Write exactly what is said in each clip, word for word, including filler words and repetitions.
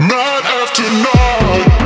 Night after night.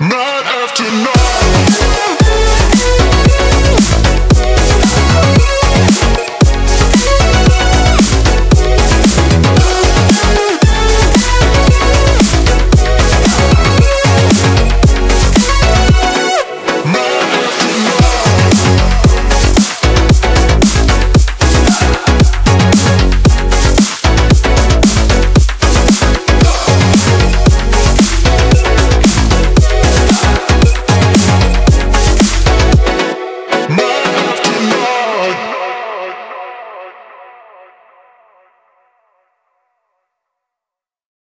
Night after night.